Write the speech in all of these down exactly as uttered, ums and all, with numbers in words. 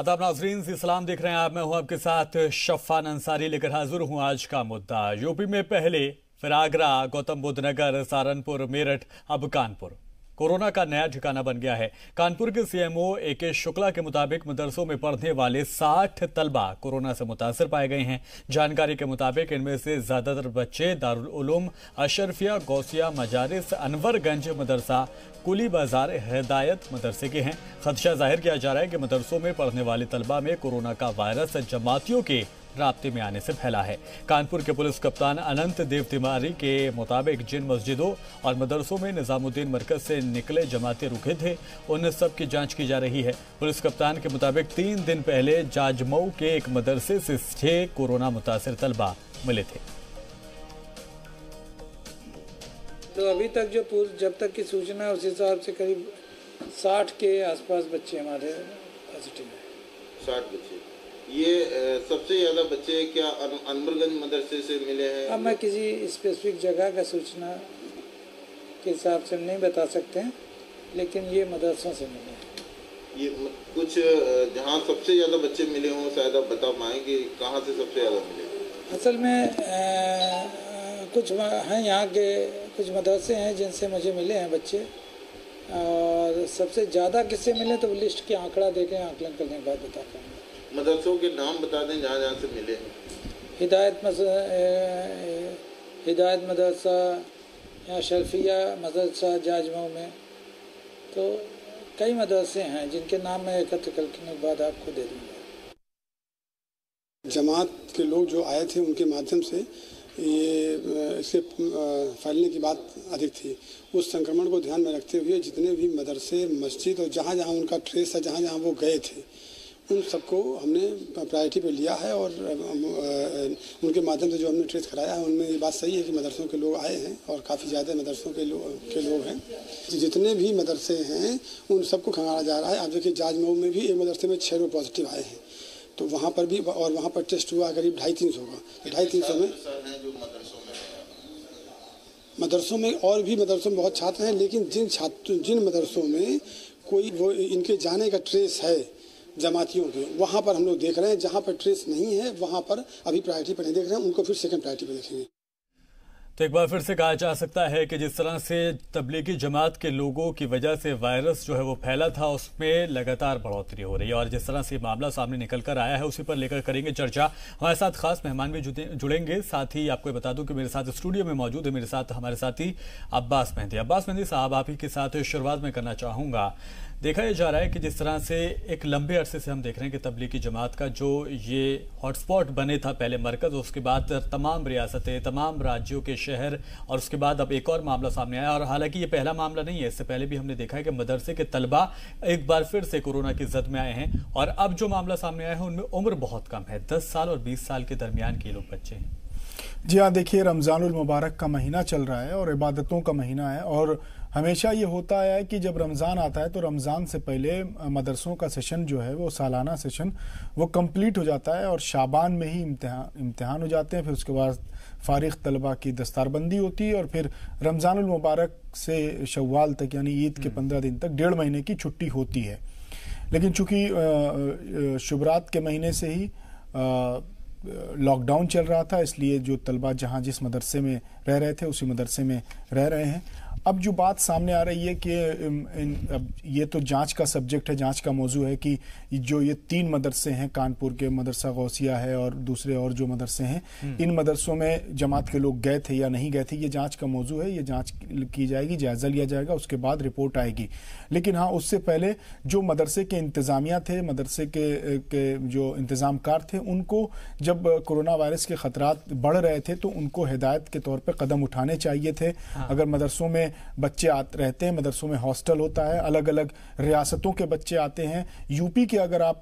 आदाब नाजरीन, इस्लाम देख रहे हैं आप। मैं हूं आपके साथ शफान अंसारी, लेकर हाजिर हूं आज का मुद्दा। यूपी में पहले फिर आगरा, गौतम बुद्ध नगर, सहारनपुर, मेरठ, अब कानपुर कोरोना का नया ठिकाना बन गया है। कानपुर के सीएमओ ए के शुक्ला के मुताबिक मदरसों में पढ़ने वाले साठ तलबा कोरोना से मुतासर पाए गए हैं। जानकारी के मुताबिक इनमें से ज्यादातर बच्चे दारुल उलूम अशरफिया, गौसिया मजारिस अनवरगंज, मदरसा कुली बाजार हिदायत मदरसे के हैं। खदशा जाहिर किया जा रहा है कि मदरसों में पढ़ने वाले तलबा में कोरोना का वायरस जमातियों के राब्ते में आने से फैला है। कानपुर के पुलिस कप्तान अनंत देव तिवारी के मुताबिक जिन मस्जिदों और मदरसों में निजामुद्दीन मरकज से निकले जमाते रुके थे, उन सब की जांच की जा रही है। पुलिस कप्तान के मुताबिक तीन दिन पहले जाजमऊ के एक मदरसे से छह कोरोना मुतासर तलबा मिले थे। तो अभी तक जो जब तक की सूचना है, उस हिसाब से करीब साठ के आसपास बच्चे हमारे पॉजिटिव हैं। साठ बच्चे, ये सबसे ज़्यादा बच्चे क्या अनवरगंज मदरसे से मिले हैं? अब मैं किसी स्पेसिफिक जगह का सूचना के हिसाब से नहीं बता सकते हैं, लेकिन ये मदरसों से मिले हैं। ये कुछ जहाँ सबसे ज़्यादा बच्चे मिले हों, शायद आप बता पाएंगे कहाँ से सबसे ज़्यादा मिले? असल में आ, कुछ हैं यहाँ के कुछ मदरसे हैं जिनसे मुझे मिले हैं बच्चे, और सबसे ज़्यादा किससे मिले तो लिस्ट के आंकड़ा देखें, आंकलन करने के बाद बता पाएंगे। मदरसों के नाम बता दें जहाँ जहाँ से मिले हैं। हिदायत मस हिदायत मदरसा या शरफिया मदरसा जाजमऊ में, तो कई मदरसे हैं जिनके नाम मैं एकत्र करने के बाद आपको दे दूँगा। जमात के लोग जो आए थे उनके माध्यम से ये इसके फैलने की बात अधिक थी। उस संक्रमण को ध्यान में रखते हुए जितने भी मदरसे, मस्जिद और जहाँ जहाँ उनका ट्रेस था, जहाँ जहाँ वो गए थे, उन सबको हमने प्रायोरिटी पे लिया है। और उनके माध्यम से जो हमने ट्रेस कराया है, उनमें ये बात सही है कि मदरसों के लोग आए हैं और काफ़ी ज़्यादा मदरसों के लोग के लोग हैं। जितने भी मदरसे हैं उन सबको खंगाला जा रहा है। आप देखिए जाजमऊ में भी एक मदरसे में छः लोग पॉजिटिव आए हैं, तो वहाँ पर भी, और वहाँ पर टेस्ट हुआ करीब ढाई तीन सौ का ढाई तीन सौ में मदरसों में और भी मदरसों में बहुत छात्र हैं, लेकिन जिन छात्र जिन मदरसों में कोई वो इनके जाने का ट्रेस है जमातियों के, वहाँ पर हम लोग देख रहे हैं। जहाँ पर ट्रेस नहीं है वहाँ पर अभी प्रायोरिटी पर नहीं देख रहे हैं, उनको फिर सेकंड प्रायोरिटी पर देखेंगे। तो एक बार फिर से कहा जा सकता है कि जिस तरह से तबलीगी जमात के लोगों की वजह से वायरस जो है वो फैला था, उसमें लगातार बढ़ोतरी हो रही है। और जिस तरह से मामला सामने निकल कर आया है, उसी पर लेकर करेंगे चर्चा। हमारे साथ खास मेहमान भी जुड़ेंगे। साथ ही आपको बता दूं कि मेरे साथ स्टूडियो में मौजूद है मेरे साथ हमारे साथी अब्बास मेहंदी। अब्बास मेहंदी साहब, आप ही के साथ शुरुआत में करना चाहूँगा। देखा यह जा रहा है कि जिस तरह से एक लंबे अरसे से हम देख रहे हैं कि तबलीगी जमात का जो ये हॉटस्पॉट बने था, पहले मरकज़, उसके बाद तमाम रियासतें, तमाम राज्यों के शहर, और उसके बाद अब एक और मामला सामने आया। और हालांकि ये पहला मामला नहीं है, इससे पहले भी हमने देखा है कि मदरसे के तलबा एक बार फिर से कोरोना की जद में आए हैं। और अब जो मामला सामने आया है उनमें उम्र बहुत कम है, दस साल और बीस साल के दरमियान के लोग बच्चे हैं। जी हाँ, देखिए रमज़ानुल मुबारक का महीना चल रहा है और इबादतों का महीना है, और हमेशा ये होता है कि जब रमज़ान आता है तो रमज़ान से पहले मदरसों का सेशन जो है वो सालाना सेशन वो कंप्लीट हो जाता है और शाबान में ही इम्तिहान इम्तिहान हो जाते हैं। फिर उसके बाद फ़ारिग़ तलबा की दस्तारबंदी होती है और फिर रमज़ानुल मुबारक से शव्वाल तक यानी ईद के पंद्रह दिन तक डेढ़ महीने की छुट्टी होती है। लेकिन चूँकि शुभरात के महीने से ही आ, लॉकडाउन चल रहा था, इसलिए जो तलबा जहाँ जिस मदरसे में रह रहे थे उसी मदरसे में रह रहे हैं। अब जो बात सामने आ रही है कि अब ये तो जांच का सब्जेक्ट है, जांच का मौजू है कि जो ये तीन मदरसे हैं, कानपुर के मदरसा गौसिया है और दूसरे और जो मदरसे हैं, इन मदरसों में जमात के लोग गए थे या नहीं गए थे, ये जांच का मौजू है। ये जांच की जाएगी, जायज़ा लिया जाएगा, उसके बाद रिपोर्ट आएगी। लेकिन हाँ, उससे पहले जो मदरसे के इंतज़ामिया थे, मदरसे के, के जो इंतज़ामकार थे, उनको जब कोरोना वायरस के ख़तरात बढ़ रहे थे तो उनको हिदायत के तौर पर कदम उठाने चाहिए थे। अगर मदरसों में बच्चे आते रहते हैं, मदरसों में हॉस्टल होता है, अलग अलग रियासतों के बच्चे आते हैं। यूपी के अगर आप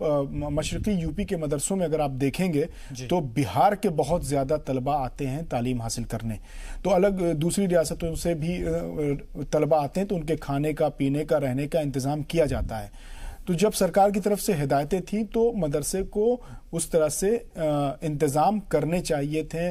मशरकी यूपी के मदरसों में अगर आप देखेंगे तो बिहार के बहुत ज़्यादा तलबा आते हैं तालीम हासिल करने, तो अलग दूसरी रियासतों से भी तलबा आते हैं, तो उनके खाने का, पीने का, रहने का इंतज़ाम किया जाता है। तो जब सरकार की तरफ से हिदायतें थीं तो मदरसे को उस तरह से इंतज़ाम करने चाहिए थे,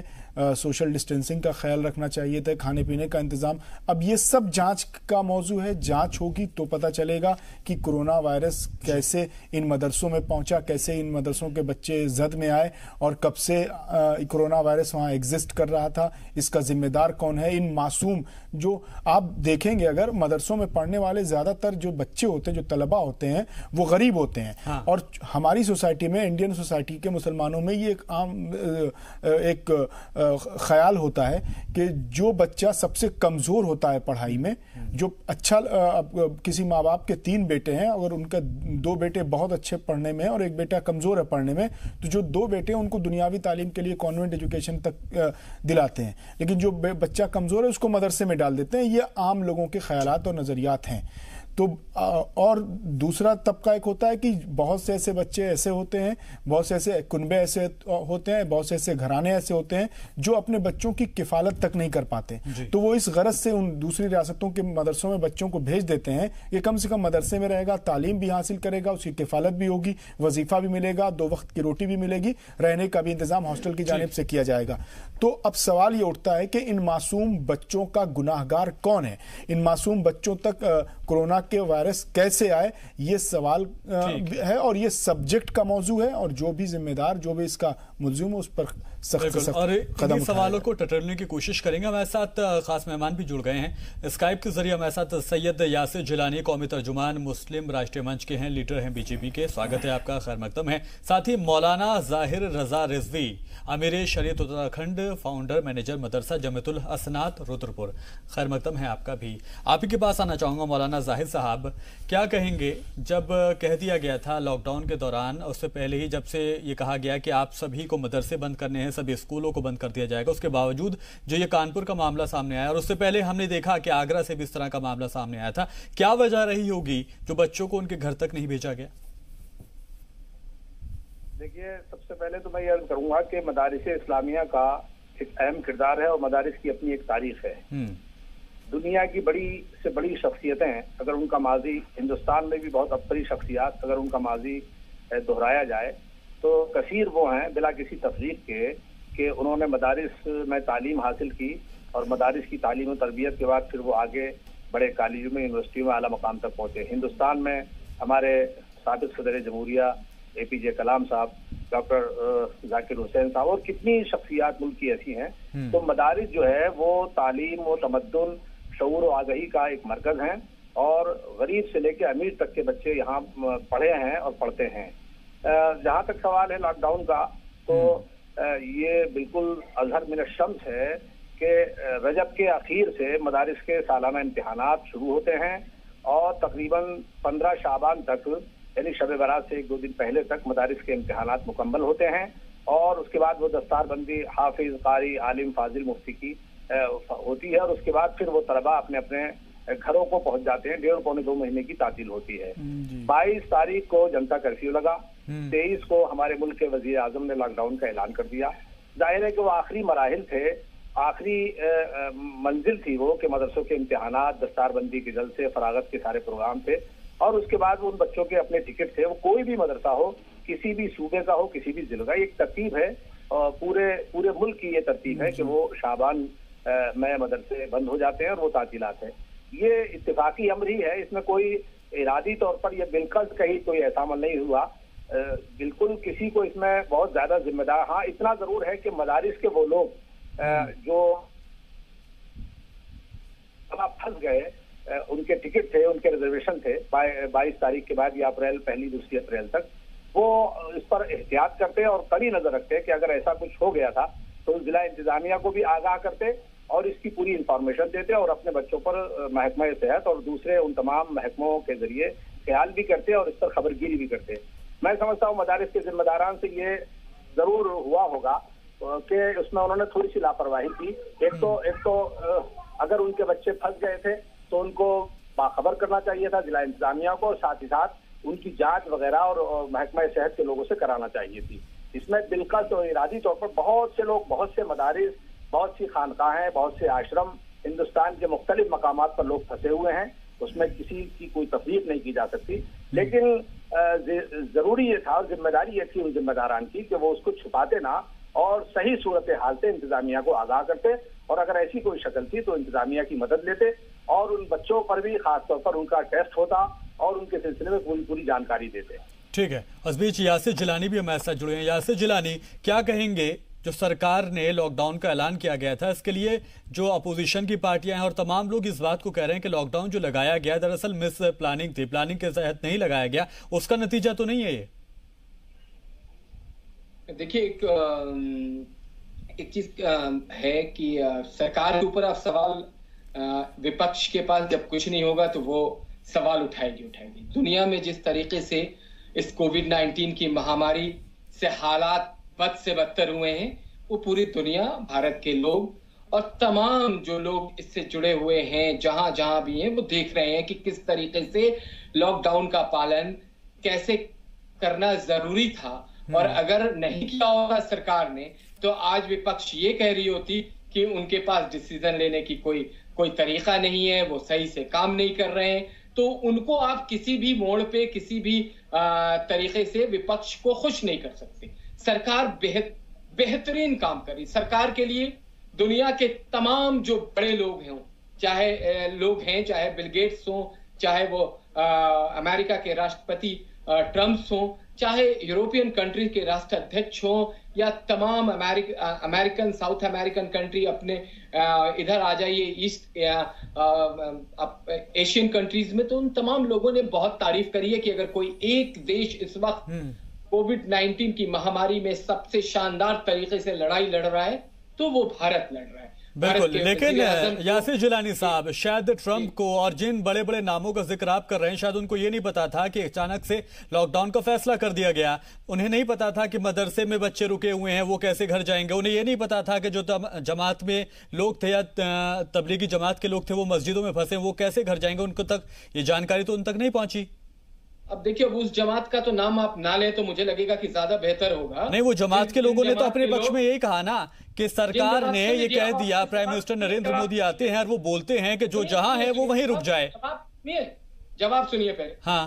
सोशल डिस्टेंसिंग का ख्याल रखना चाहिए था, खाने पीने का इंतज़ाम। अब ये सब जांच का मौजू है, जांच होगी तो पता चलेगा कि कोरोना वायरस कैसे इन मदरसों में पहुंचा, कैसे इन मदरसों के बच्चे जद में आए और कब से कोरोना वायरस वहाँ एग्जिस्ट कर रहा था, इसका जिम्मेदार कौन है। इन मासूम जो आप देखेंगे अगर मदरसों में पढ़ने वाले ज़्यादातर जो बच्चे होते हैं, जो तलबा होते हैं, वो गरीब होते हैं। हाँ। और हमारी सोसाइटी में, इंडियन सोसाइटी के मुसलमानों में ये एक आम एक ख्याल होता है कि जो बच्चा सबसे कमज़ोर होता है पढ़ाई में, जो अच्छा, किसी माँ बाप के तीन बेटे हैं और उनका दो बेटे बहुत अच्छे पढ़ने में और एक बेटा कमज़ोर है पढ़ने में, तो जो दो बेटे हैं उनको दुनियावी तालीम के लिए कॉन्वेंट एजुकेशन तक दिलाते हैं, लेकिन जो बच्चा कमज़ोर है उसको मदरसे में डाल देते हैं। ये आम लोगों के ख्यालात और नज़रियात हैं। तो और दूसरा तबका एक होता है कि बहुत से ऐसे बच्चे ऐसे होते हैं, बहुत से ऐसे कुनबे ऐसे होते हैं, बहुत से ऐसे घराने ऐसे होते हैं जो अपने बच्चों की किफ़ालत तक नहीं कर पाते, तो वो इस गरज से उन दूसरी रियासतों के मदरसों में बच्चों को भेज देते हैं कि कम से कम मदरसे में रहेगा, तालीम भी हासिल करेगा, उसकी किफ़ालत भी होगी, वजीफ़ा भी मिलेगा, दो वक्त की रोटी भी मिलेगी, रहने का भी इंतज़ाम हॉस्टल की जानिब से किया जाएगा। तो अब सवाल ये उठता है कि इन मासूम बच्चों का गुनाहगार कौन है, इन मासूम बच्चों तक कोरोना के वायरस कैसे आए, ये सवाल है और ये सब्जेक्ट का मौजू है और जो भी जिम्मेदार, जो भी इसका मुल्ज़िम है उस पर सख्त सख्त कदम सवालों को टटोलने की कोशिश करेंगे। हमारे साथ खास मेहमान भी जुड़ गए हैं स्काइप के जरिए। हमारे साथ सैयद यासिर जिलानी कौमी तर्जुमान मुस्लिम राष्ट्रीय मंच के हैं, लीडर हैं बीजेपी के, स्वागत है आपका, खैर मकदम है। साथ ही मौलाना जाहिर रजा रिजवी अमीर शरीयत उत्तराखंड, फाउंडर मैनेजर मदरसा जमितुल असनात रुत्रपुर, खैर मकदम है आपका भी। आप ही के पास आना चाहूँगा मौलाना जाहिर साहब, क्या कहेंगे जब कह दिया गया था लॉकडाउन के दौरान, उससे पहले ही जब से ये कहा गया कि आप सभी को मदरसे बंद करने हैं, सभी स्कूलों को बंद कर दिया जाएगा, उसके बावजूद जो ये कानपुर का मामला सामने आया और उससे पहले हमने देखा कि आगरा से भी इस तरह का मामला सामने आया था, क्या वजह रही होगी जो बच्चों को उनके घर तक नहीं भेजा गया? देखिए, सबसे पहले तो मैं ये अर्ज करूंगा कि मदारिस इस्लामिया का एक अहम किरदार है और मदारिस की अपनी एक तारीख है। दुनिया की बड़ी से बड़ी शख्सियतें अगर उनका माजी, हिंदुस्तान में भी बहुत अब्तरी शख्सियात अगर उनका माजी दोहराया जाए तो कसीर वो हैं बिला किसी तफरीक के कि उन्होंने मदारिस में तालीम हासिल की और मदारिस की तालीम और तरबियत के बाद फिर वो आगे बड़े कॉलेजों में, यूनिवर्सिटी में आला मकाम तक पहुँचे। हिंदुस्तान में हमारे साबिक़ सदर जमहूरिया ए पी जे कलाम साहब, डॉक्टर जाकिर हुसैन साहब और कितनी शख्सियात मुल्क की ऐसी हैं। तो मदारिस जो है वो तालीम व तमद्दुन, शऊर व आगही का एक मरकज़ हैं और गरीब से लेकर अमीर तक के बच्चे यहाँ पढ़े हैं और पढ़ते हैं। जहाँ तक सवाल है लॉकडाउन का, तो ये बिल्कुल अजहर मिन शम्स है कि रजब के आखिर से मदारिस के सालाना इम्तहानात शुरू होते हैं और तकरीबन पंद्रह शाबान तक, यानी शब बरात से एक दो दिन पहले तक मदारिस के इम्तहानात मुकम्मल होते हैं और उसके बाद वो दस्तारबंदी हाफिज, कारी, आलिम, फाजिल, मुफ्ती की होती है और उसके बाद फिर वो तलबा अपने अपने घरों को पहुंच जाते हैं। डेढ़ पौने दो महीने की तातील होती है। बाईस तारीख को जनता कर्फ्यू लगा, तेईस को हमारे मुल्क के वजीर आजम ने लॉकडाउन का ऐलान कर दिया। जाहिर है कि वो आखिरी मराहिल थे, आखिरी मंजिल थी वो कि मदरसों के इम्तहानात, दस्तारबंदी के जलसे, फरागत के सारे प्रोग्राम थे और उसके बाद वो उन बच्चों के अपने टिकट थे। वो कोई भी मदरसा हो, किसी भी सूबे का हो, किसी भी जिले का, एक तरतीब है और पूरे पूरे मुल्क की ये तरतीब है कि वो शाबान में मदरसे बंद हो जाते हैं और वो तातीलात हैं। ये इत्तिफाकी अमर ही है, इसमें कोई इरादी तौर पर यह बिल्कुल कहीं कोई ऐसा अमल नहीं हुआ, बिल्कुल किसी को इसमें बहुत ज़्यादा जिम्मेदार। हाँ, इतना ज़रूर है कि मदारिस के वो लोग जो फंस गए, उनके टिकट थे, उनके रिजर्वेशन थे बाईस तारीख के बाद या अप्रैल, पहली दूसरी अप्रैल तक, वो इस पर एहतियात करते और कड़ी नजर रखते कि अगर ऐसा कुछ हो गया था तो जिला इंतजामिया को भी आगाह करते और इसकी पूरी इंफॉर्मेशन देते और अपने बच्चों पर महकमा सेहत और दूसरे उन तमाम महकमों के जरिए ख्याल भी करते और इस पर खबरगिरी भी करते। मैं समझता हूँ मदारिस के जिम्मेदारान से ये जरूर हुआ होगा कि उसमें उन्होंने थोड़ी सी लापरवाही की। एक तो एक तो अगर उनके बच्चे फंस गए थे तो उनको बाखबर करना चाहिए था जिला इंतजामिया को, और साथ ही साथ उनकी जांच वगैरह और महकमा सेहत के लोगों से कराना चाहिए थी। इसमें बिल्कुल तो इरादी तौर पर बहुत से लोग, बहुत से मदारिस, बहुत सी खानकाहें, बहुत से आश्रम हिंदुस्तान के मुख्तलिफ मकामात पर लोग फंसे हुए हैं, उसमें किसी की कोई तफरीक नहीं की जा सकती। लेकिन ज़रूरी ये था, जिम्मेदारी ये थी उन जिम्मेदारान की कि वो उसको छुपाते ना और सही सूरत हाल से इंतजामिया को आगाह करते और अगर ऐसी कोई शक्ल थी तो इंतजामिया की मदद लेते और उन बच्चों पर भी खासतौर पर उनका टेस्ट होता और उनके सिलसिले में पूरी पूरी जानकारी देते। ठीक है, इस बीच यासिर जिलानी भी हमारे साथ जुड़े हैं। यासिर जिलानी, क्या कहेंगे जो सरकार ने लॉकडाउन का ऐलान किया गया था, इसके लिए जो अपोजिशन की पार्टियां हैं और तमाम लोग इस बात को कह रहे हैं कि लॉकडाउन जो लगाया गया दरअसल मिस प्लानिंग थी, प्लानिंग के तहत नहीं लगाया गया, उसका नतीजा तो नहीं है ये? देखिए, एक, एक चीज है कि सरकार के ऊपर आप सवाल, विपक्ष के पास जब कुछ नहीं होगा तो वो सवाल उठाएगी उठाएगी दुनिया में जिस तरीके से इस कोविड नाइनटीन की महामारी से हालात बद से बदतर हुए हैं, वो पूरी दुनिया, भारत के लोग और तमाम जो लोग इससे जुड़े हुए हैं, जहां जहां भी हैं, वो देख रहे हैं कि किस तरीके से लॉकडाउन का पालन कैसे करना जरूरी था। और अगर नहीं किया होता सरकार ने तो आज विपक्ष ये कह रही होती कि उनके पास डिसीजन लेने की कोई कोई तरीका नहीं है, वो सही से काम नहीं कर रहे हैं। तो उनको आप किसी भी मोड़ पे, किसी भी आ, तरीके से विपक्ष को खुश नहीं कर सकते। सरकार बेहत बेहतरीन काम करी। सरकार के लिए दुनिया के तमाम जो बड़े लोग हैं, चाहे लोग हैं चाहे बिल गेट्स हों, चाहे वो आ, अमेरिका के राष्ट्रपति ट्रम्प हों, चाहे यूरोपियन कंट्री के राष्ट्राध्यक्ष हों या तमाम अमेरिक अमेरिकन साउथ अमेरिकन कंट्री, अपने आ, इधर आ जाइए ईस्ट एशियन कंट्रीज में, तो उन तमाम लोगों ने बहुत तारीफ करी है कि अगर कोई एक देश इस वक्त कोविड नाइनटीन की महामारी में सबसे शानदार तरीके से लड़ाई लड़ रहा है तो वो भारत लड़ रहा है। बिल्कुल, लेकिन यासिर जिलानी साहब, शायद ट्रंप को और जिन बड़े बड़े नामों का जिक्र आप कर रहे हैं, शायद उनको ये नहीं पता था कि अचानक से लॉकडाउन का फैसला कर दिया गया। उन्हें नहीं पता था कि मदरसे में बच्चे रुके हुए हैं, वो कैसे घर जाएंगे। उन्हें ये नहीं पता था कि जो जमात में लोग थे या तबलीगी जमात के लोग थे वो मस्जिदों में फंसे, वो कैसे घर जाएंगे। उनको तक ये जानकारी तो उन तक नहीं पहुंची। अब देखिए, अब उस जमात का तो नाम आप ना लें तो मुझे लगेगा कि ज्यादा बेहतर होगा। नहीं, वो जमात के लोगों ने तो अपने पक्ष में यही कहा ना कि सरकार ने ये कह दिया, प्राइम मिनिस्टर नरेंद्र मोदी आते हैं और वो बोलते हैं कि जो जहां है वो वहीं रुक जाए। जवाब सुनिए पहले। हाँ,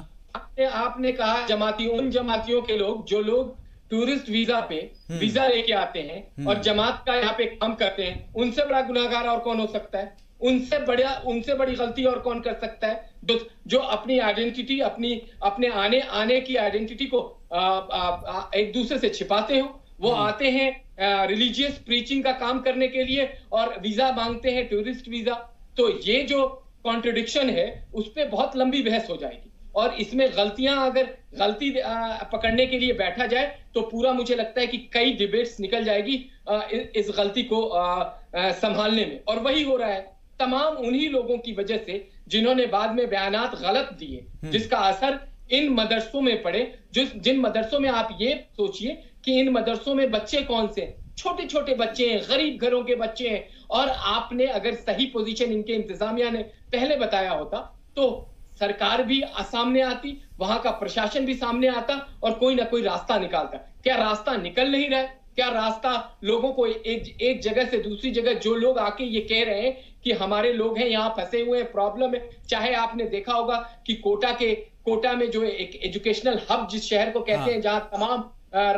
आपने कहा जमातियों, उन जमातियों के लोग जो लोग टूरिस्ट वीजा पे वीजा लेके आते हैं और जमात का यहाँ पे काम करते हैं, उनसे बड़ा गुनाहगार और कौन हो सकता है? उनसे बड़ा, उनसे बड़ी गलती और कौन कर सकता है? जो जो अपनी आइडेंटिटी, अपनी अपने आने आने की आइडेंटिटी को आ, आ, आ, एक दूसरे से छिपाते हो। वो आते हैं रिलीजियस प्रीचिंग का काम करने के लिए और वीजा मांगते हैं, टूरिस्ट वीजा। तो ये जो कॉन्ट्रडिक्शन है उस पर बहुत लंबी बहस हो जाएगी और इसमें गलतियां, अगर गलती पकड़ने के लिए बैठा जाए तो पूरा, मुझे लगता है कि कई डिबेट्स निकल जाएगी इस गलती को संभालने में। और वही हो रहा है तमाम उन्हीं लोगों की वजह से जिन्होंने बाद में बयानात गलत दिए, जिसका असर इन मदरसों में पड़े, जिस जिन मदरसों में, आप ये सोचिए कि इन मदरसों में बच्चे कौन से, छोटे छोटे बच्चे हैं, गरीब घरों के बच्चे हैं। और आपने अगर सही पोजीशन इनके इंतजामिया ने पहले बताया होता तो सरकार भी सामने आती, वहां का प्रशासन भी सामने आता और कोई ना कोई रास्ता निकालता। क्या रास्ता निकल नहीं रहा है? क्या रास्ता लोगों को एक एक जगह से दूसरी जगह, जो लोग आके ये कह रहे हैं कि हमारे लोग हैं यहाँ फंसे हुए हैं, प्रॉब्लम है। चाहे आपने देखा होगा कि कोटा के कोटा में जो एक एजुकेशनल हब, जिस शहर को कहते हैं जहाँ तमाम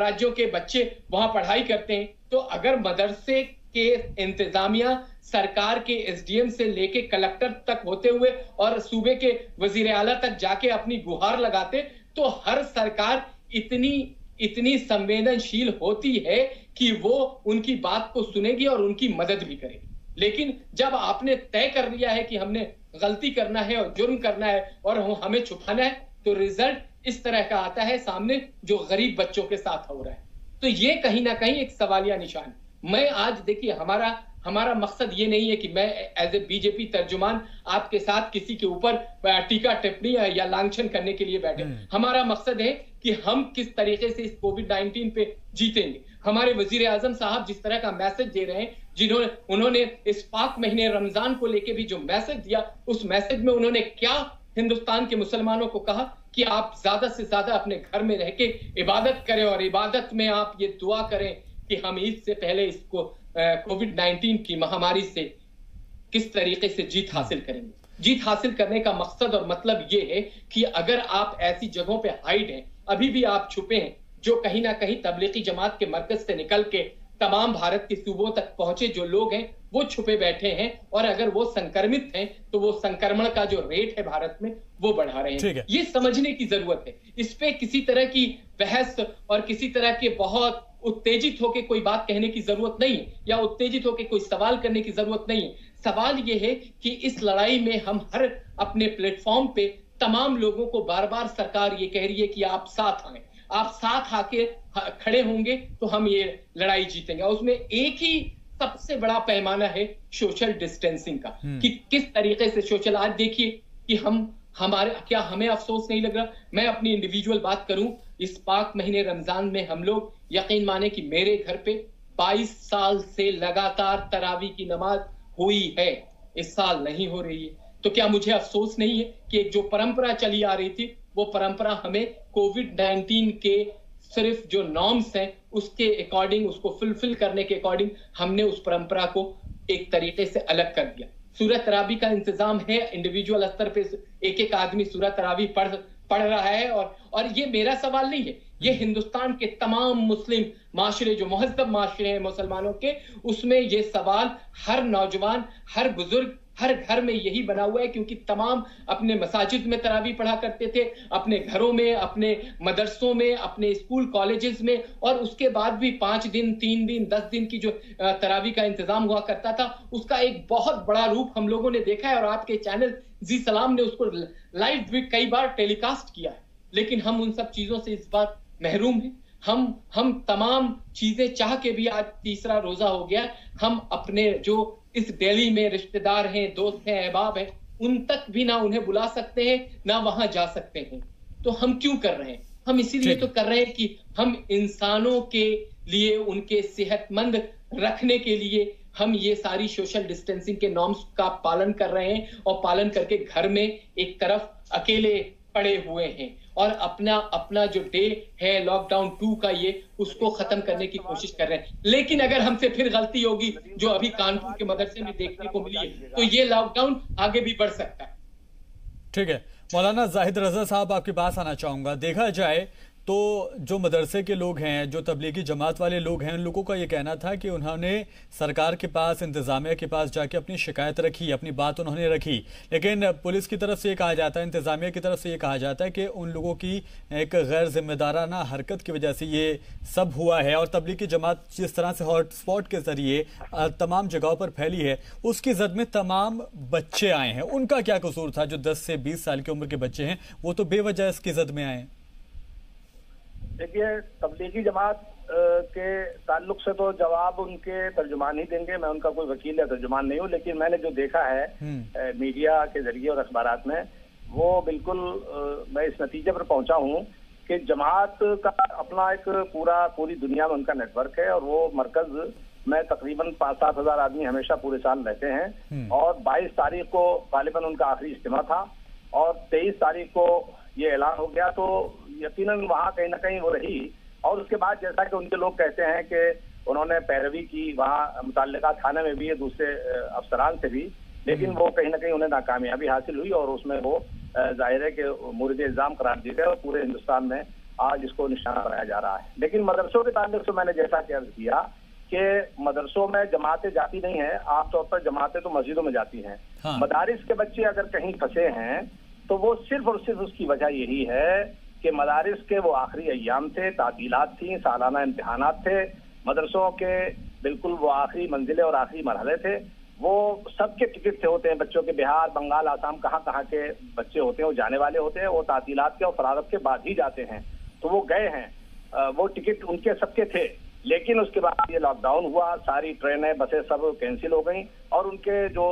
राज्यों के बच्चे वहां पढ़ाई करते हैं, तो अगर मदरसे के इंतजामिया सरकार के एसडीएम से लेके कलेक्टर तक होते हुए और सूबे के वजीर आला तक जाके अपनी गुहार लगाते तो हर सरकार इतनी इतनी संवेदनशील होती है कि वो उनकी बात को सुनेगी और उनकी मदद भी करेगी। लेकिन जब आपने तय कर लिया है कि हमने गलती करना है और जुर्म करना है और हमें छुपाना है, तो रिजल्ट इस तरह का आता है सामने जो गरीब बच्चों के साथ हो रहा है। तो ये कहीं ना कहीं एक सवालिया निशान। मैं आज, देखिए, हमारा हमारा मकसद ये नहीं है कि मैं एज ए बीजेपी तर्जुमान आपके साथ किसी के ऊपर टीका टिप्पणी या लांछन करने के लिए बैठे। हमारा मकसद है कि हम किस तरीके से इस कोविड नाइनटीन पे जीतेंगे। हमारे वजीर आजम साहब जिस तरह का मैसेज दे रहे हैं, जिन्होंने उन्होंने इस पाक महीने रमजान को लेके भी जो मैसेज दिया, उस मैसेज में उन्होंने क्या हिंदुस्तान के मुसलमानों को कहा कि आप ज्यादा से ज्यादा अपने घर में रह के इबादत करें और इबादत में आप ये दुआ करें कि हम ईद से पहले इसको कोविड नाइनटीन की महामारी से किस तरीके से जीत हासिल करेंगे। जीत हासिल करने का मकसद और मतलब ये है कि अगर आप ऐसी जगहों पे हाइड हैं, अभी भी आप छुपे हैं, जो कहीं ना कहीं तबलीगी जमात के मरकज से निकल के तमाम भारत के सूबों तक पहुंचे। जो लोग हैं वो छुपे बैठे हैं और अगर वो संक्रमित हैं तो वो संक्रमण का जो रेट है भारत में वो बढ़ा रहे हैं। ये समझने की जरूरत है। इस पे किसी तरह की बहस और किसी तरह के बहुत उत्तेजित होकर कोई बात कहने की जरूरत नहीं या उत्तेजित होकर कोई सवाल करने की जरूरत नहीं। सवाल ये है कि इस लड़ाई में हम हर अपने प्लेटफॉर्म पे तमाम लोगों को बार बार सरकार ये कह रही है कि आप साथ आए, आप साथ आके खड़े होंगे तो हम ये लड़ाई जीतेंगे। और उसमें एक ही सबसे बड़ा पैमाना है सोशल डिस्टेंसिंग का कि किस तरीके से सोशल। आज देखिए कि हम हमारे क्या हमें अफसोस नहीं लग रहा। मैं अपनी इंडिविजुअल बात करूं, इस पाक महीने रमजान में हम लोग यकीन माने कि मेरे घर पे बाईस साल से लगातार तरावी की नमाज हुई है, इस साल नहीं हो रही है। तो क्या मुझे अफसोस नहीं है कि एक जो परंपरा चली आ रही थी वो परंपरा हमें कोविड नाइनटीन के सिर्फ जो नॉर्म्स हैं उसके अकॉर्डिंग, उसको फुलफिल करने के अकॉर्डिंग हमने उस परंपरा को एक तरीके से अलग कर दिया। सूरह तरावी का इंतजाम है, इंडिविजुअल स्तर पे एक एक आदमी सूरह तरावी पढ़ पढ़ रहा है और और ये मेरा सवाल नहीं है, ये हिंदुस्तान के तमाम मुस्लिम माशरे जो महजब माशरे हैं मुसलमानों के, उसमें ये सवाल हर नौजवान, हर बुजुर्ग, हर घर में यही बना हुआ है क्योंकि तमाम अपने मसाजिद में तरावी पढ़ा करते थे, अपने घरों में, अपने मदरसों में, अपने स्कूल कॉलेजेस में, और उसके बाद भी पांच दिन तीन दिन दस दिन की जो तरावी का इंतजाम हुआ करता था उसका एक बहुत बड़ा रूप हम लोगों ने देखा है और आपके चैनल जी सलाम ने उसको लाइव भी कई बार टेलीकास्ट किया है। लेकिन हम उन सब चीजों से इस बार महरूम है। हम हम तमाम चीजें चाह के भी आज तीसरा रोजा हो गया। हम अपने जो इस दिल्ली में रिश्तेदार हैं, दोस्त हैं, अहबाब हैं, उन तक भी ना उन्हें बुला सकते हैं ना वहां जा सकते हैं। तो हम क्यों कर रहे हैं? हम इसीलिए तो कर रहे हैं कि हम इंसानों के लिए, उनके सेहतमंद रखने के लिए हम ये सारी सोशल डिस्टेंसिंग के नॉर्म्स का पालन कर रहे हैं और पालन करके घर में एक तरफ अकेले पड़े हुए हैं और अपना अपना जो डे है लॉकडाउन टू का ये उसको खत्म करने की कोशिश कर रहे हैं। लेकिन अगर हमसे फिर गलती होगी जो अभी कानपुर के मदरसे में देखने को मिली है तो ये लॉकडाउन आगे भी बढ़ सकता है। ठीक है मौलाना जाहिर रजा साहब, आपके पास आना चाहूंगा। देखा जाए तो जो मदरसे के लोग हैं, जो तबलीगी जमात वाले लोग हैं, उन लोगों का ये कहना था कि उन्होंने सरकार के पास, इंतज़ामिया के पास जाके अपनी शिकायत रखी, अपनी बात उन्होंने रखी। लेकिन पुलिस की तरफ से ये कहा जाता है, इंतज़ामिया की तरफ से ये कहा जाता है कि उन लोगों की एक गैर जिम्मेदाराना हरकत की वजह से ये सब हुआ है और तबलीगी जमात जिस तरह से हॉटस्पॉट के ज़रिए तमाम जगहों पर फैली है उसकी जद में तमाम बच्चे आए हैं। उनका क्या कसूर था? जो दस से बीस साल की उम्र के बच्चे हैं वो तो बेवजह इसकी जद में आए हैं। देखिए, तबलीगी जमात के ताल्लुक से तो जवाब उनके तर्जुमान ही देंगे। मैं उनका कोई वकील या तर्जुमान नहीं हूँ, लेकिन मैंने जो देखा है मीडिया के जरिए और अखबारात में, वो बिल्कुल मैं इस नतीजे पर पहुंचा हूँ कि जमात का अपना एक पूरा पूरी दुनिया में उनका नेटवर्क है और वो मरकज में तकरीबन पाँच सात हज़ार आदमी हमेशा पूरे साल रहते हैं। और बाईस तारीख को गालिबन उनका आखिरी इज्तिमा था और तेईस तारीख को ये ऐलान हो गया, तो यकीनन वहाँ कहीं ना कहीं वो रही। और उसके बाद जैसा कि उनके लोग कहते हैं कि उन्होंने पैरवी की वहाँ मुताल्लिका थाने में भी, दूसरे अफसरान से भी, लेकिन वो कहीं ना कहीं उन्हें नाकामयाबी हासिल हुई और उसमें वो जाहिर है कि मुरीद इल्जाम करार दिए गए और पूरे हिंदुस्तान में आज इसको निशाना बनाया जा रहा है। लेकिन मदरसों के ताल्लुक से मैंने जैसा कि अर्ज किया कि मदरसों में जमातें जाती नहीं है, आमतौर पर जमातें तो मस्जिदों में जाती हैं। मदारिस के बच्चे अगर कहीं फंसे हैं तो वो सिर्फ और सिर्फ उसकी वजह यही है कि मदारिस के वो आखिरी अय्याम थे, तादीलात थी, सालाना इम्तहानात थे, मदरसों के बिल्कुल वो आखिरी मंजिलें और आखिरी मरहले थे। वो सबके टिकट से होते हैं, बच्चों के बिहार, बंगाल, आसाम, कहाँ कहाँ के बच्चे होते हैं, वो जाने वाले होते हैं, वो तादीलात के और फरारत के बाद ही जाते हैं। तो वो गए हैं, वो टिकट उनके सबके थे, लेकिन उसके बाद ये लॉकडाउन हुआ, सारी ट्रेनें, बसें सब कैंसिल हो गई और उनके जो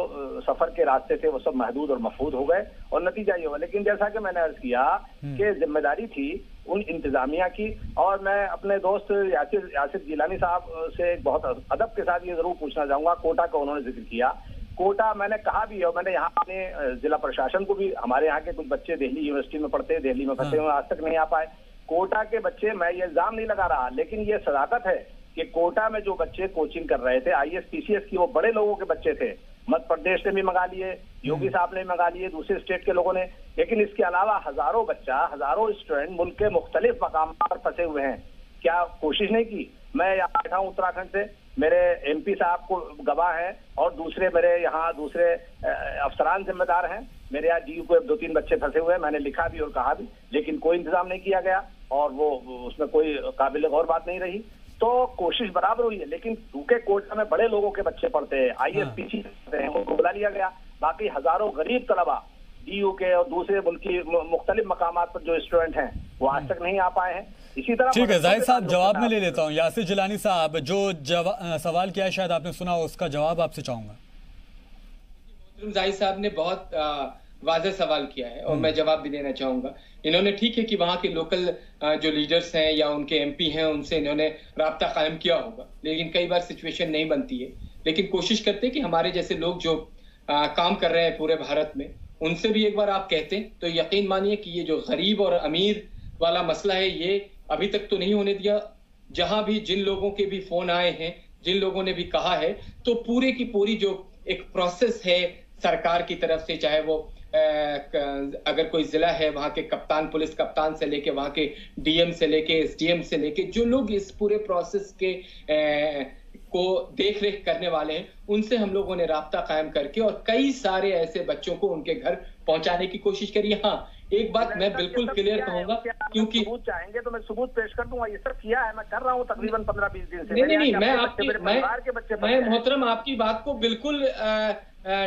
सफर के रास्ते थे वो सब महदूद और मफूद हो गए और नतीजा ये हुआ। लेकिन जैसा कि मैंने अर्ज किया कि जिम्मेदारी थी उन इंतजामिया की। और मैं अपने दोस्त यासिर यासिर जिलानी साहब से बहुत अदब के साथ ये जरूर पूछना चाहूंगा, कोटा का उन्होंने जिक्र किया। कोटा मैंने कहा भी है और मैंने यहाँ अपने जिला प्रशासन को भी, हमारे यहाँ के कुछ बच्चे दिल्ली यूनिवर्सिटी में पढ़ते हैं, दिल्ली में फंसे हुए, आज तक नहीं आ पाए। कोटा के बच्चे, मैं ये इल्जाम नहीं लगा रहा, लेकिन ये सदाकत है कि कोटा में जो बच्चे कोचिंग कर रहे थे I A S, P C S की, वो बड़े लोगों के बच्चे थे। मध्य प्रदेश ने भी मंगा लिए, योगी साहब ने मंगा लिए, दूसरे स्टेट के लोगों ने। लेकिन इसके अलावा हजारों बच्चा, हजारों स्टूडेंट मुल्क के मुख्तलिफ मकाम पर फंसे हुए हैं। क्या कोशिश नहीं की? मैं यहाँ बैठा हूँ उत्तराखंड से, मेरे एमपी साहब को गवाह हैं और दूसरे मेरे यहाँ दूसरे अफसरान जिम्मेदार हैं। मेरे यहाँ डी यू को दो तीन बच्चे फंसे हुए हैं, मैंने लिखा भी और कहा भी, लेकिन कोई इंतजाम नहीं किया गया और वो उसमें कोई काबिल गौर बात नहीं रही। तो कोशिश बराबर हुई है, लेकिन चूंकि कोटा में बड़े लोगों के बच्चे पढ़ते हैं, आई एस पी सी हैं, उनको बुला लिया गया। बाकी हजारों गरीब तलबा डी यू के और दूसरे मुल्की मुख्तलिफ मकामात पर जो स्टूडेंट हैं वो आज तक नहीं आ पाए हैं। इसी तरह ठीक है जाहिर साहब, जवाब में ले लेता हूँ। यासिर जिलानी साहब, जो सवाल किया है शायद आपने सुना हो, उसका जवाब आपसे चाहूंगा। जाहिर साहब ने बहुत वाज़े सवाल किया है और मैं जवाब भी देना चाहूँगा। इन्होंने ठीक है कि वहाँ के लोकल जो लीडर्स हैं या उनके एमपी हैं उनसे इन्होंने राब्ता कायम किया होगा, लेकिन कई बार सिचुएशन नहीं बनती है। लेकिन कोशिश करते कि हमारे जैसे लोग जो आ, काम कर रहे हैं पूरे भारत में, उनसे भी एक बार आप कहते तो यकीन मानिए कि ये जो गरीब और अमीर वाला मसला है ये अभी तक तो नहीं होने दिया। जहाँ भी जिन लोगों के भी फोन आए हैं, जिन लोगों ने भी कहा है, तो पूरे की पूरी जो एक प्रोसेस है सरकार की तरफ से, चाहे वो अगर कोई जिला है वहां के कप्तान, पुलिस कप्तान से लेके वहां के डीएम से लेके एसडीएम से लेके जो लोग इस पूरे प्रोसेस के ए, को देख रेख करने वाले हैं, उनसे हम लोगों ने राब्ता कायम करके और कई सारे ऐसे बच्चों को उनके घर पहुंचाने की कोशिश करी। हाँ, एक बात मैं बिल्कुल क्लियर कहूंगा, क्योंकि सबूत चाहेंगे तो मैं सबूत पेश कर दूंगा, ये सब किया है, मैं कर रहा हूँ तकरीबन पंद्रह बीस दिन से। नहीं नहीं, मैं आपकी मैं मैं मोहतरम आपकी बात को बिल्कुल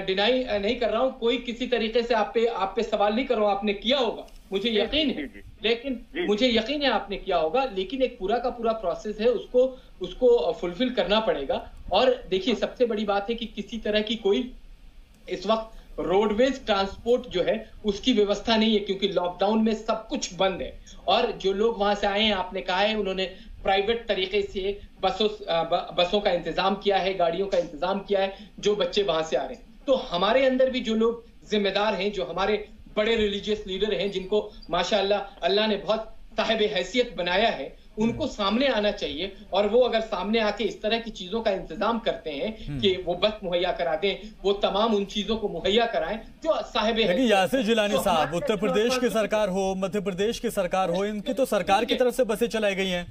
डिनाई नहीं कर रहा हूँ, कोई किसी तरीके से आप पे आप पे सवाल नहीं कर रहा हूँ। आपने किया होगा, मुझे यकीन है, लेकिन मुझे यकीन है आपने किया होगा, लेकिन एक पूरा का पूरा प्रोसेस है, उसको उसको फुलफिल करना पड़ेगा। और देखिए सबसे बड़ी बात है कि किसी तरह की कोई इस वक्त रोडवेज ट्रांसपोर्ट जो है उसकी व्यवस्था नहीं है, क्योंकि लॉकडाउन में सब कुछ बंद है। और जो लोग वहां से आए हैं, आपने कहा है उन्होंने प्राइवेट तरीके से बसों बसों का इंतजाम किया है, गाड़ियों का इंतजाम किया है जो बच्चे वहां से आ रहे हैं। तो हमारे अंदर भी जो लोग जिम्मेदार हैं, जो हमारे बड़े रिलीजियस लीडर हैं, जिनको माशाल्लाह अल्लाह ने बहुत साहिब हैसियत बनाया है, उनको सामने आना चाहिए। और वो अगर सामने आके इस तरह की चीजों का इंतजाम करते हैं कि वो बस मुहैया करा दें, वो तमाम उन चीजों को मुहैया कराएं जो साहिब है। यासिर जिलानी साहब, उत्तर प्रदेश की सरकार हो, मध्य प्रदेश की सरकार हो, इनकी तो सरकार की तरफ से बसें चलाई गई हैं।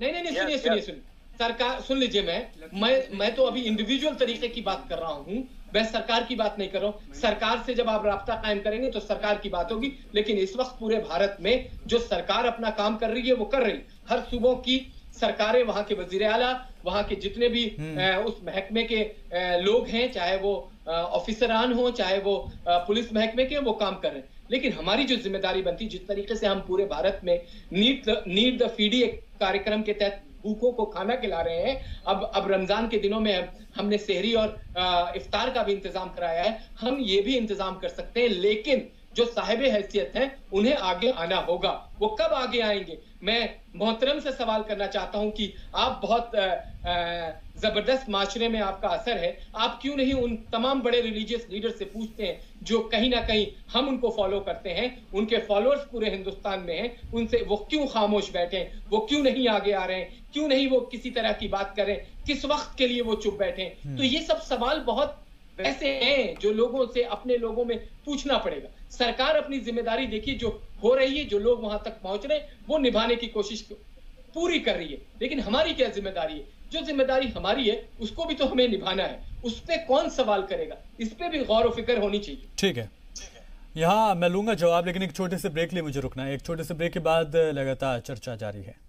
नहीं नहीं नहीं सुनिए yes, सुनिए yes. सुनिए सरकार सुन लीजिए, मैं मैं मैं तो अभी इंडिविजुअल तरीके की बात कर रहा हूँ, मैं सरकार की बात नहीं कर रहा हूँ। सरकार से जब आप राब्ता कायम करेंगे तो सरकार की बात होगी, लेकिन इस वक्त पूरे भारत में जो सरकार अपना काम कर रही है वो कर रही है। हर सूबों की सरकारें, वहाँ के वजीर आला, वहाँ के जितने भी उस महकमे के लोग हैं, चाहे वो ऑफिसरान हो, चाहे वो पुलिस महकमे के, वो काम कर रहे हैं। लेकिन हमारी जो जिम्मेदारी बनती, जिस तरीके से हम पूरे भारत में नीड नीड द फीडी एक कार्यक्रम के तहत भूखों को खाना खिला रहे हैं, अब अब रमजान के दिनों में हमने सेहरी और आ, इफ्तार का भी इंतजाम कराया है, हम ये भी इंतजाम कर सकते हैं। लेकिन जो साहिबे हैसियत हैं उन्हें आगे आना होगा, वो कब आगे आएंगे? मैं मोहतरम से सवाल करना चाहता हूं कि आप बहुत आ, आ, जबरदस्त माशरे में आपका असर है, आप क्यों नहीं उन तमाम बड़े रिलीजियस लीडर से पूछते हैं जो कहीं ना कहीं हम उनको फॉलो करते हैं, उनके फॉलोअर्स पूरे हिंदुस्तान में हैं, उनसे वो क्यों खामोश बैठे हैं, वो क्यों नहीं आगे आ रहे हैं, क्यों नहीं वो किसी तरह की बात करें, किस वक्त के लिए वो चुप बैठे हैं? तो ये सब सवाल बहुत ऐसे हैं जो लोगों से, अपने लोगों में पूछना पड़ेगा। सरकार अपनी जिम्मेदारी देखिए जो हो रही है, जो लोग वहां तक पहुंच रहे हैं वो निभाने की कोशिश पूरी कर रही है, लेकिन हमारी क्या जिम्मेदारी है? जो जिम्मेदारी हमारी है उसको भी तो हमें निभाना है। उस पर कौन सवाल करेगा, इस पर भी गौर व फिक्र होनी चाहिए। ठीक है, यहाँ मैं लूंगा जवाब, लेकिन एक छोटे से ब्रेक लिए मुझे रुकना है। एक छोटे से ब्रेक के बाद लगातार चर्चा जारी है।